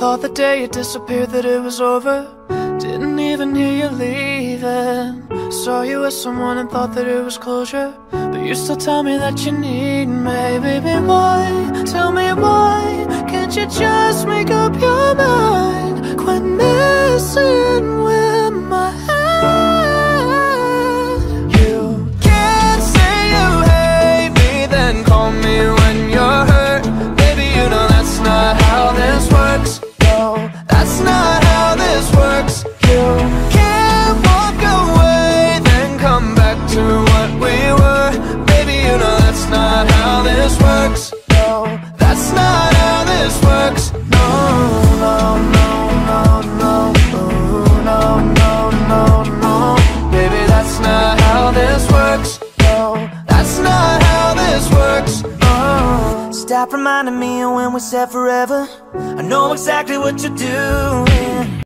thought the day you disappeared that it was over. Didn't even hear you leaving. Saw you with someone and thought that it was closure, but you still tell me that you need me. Baby, why? Tell me why. Can't you just make up your mind? Quit messing with my head. Stop reminding me of when we said forever. I know exactly what you're doing.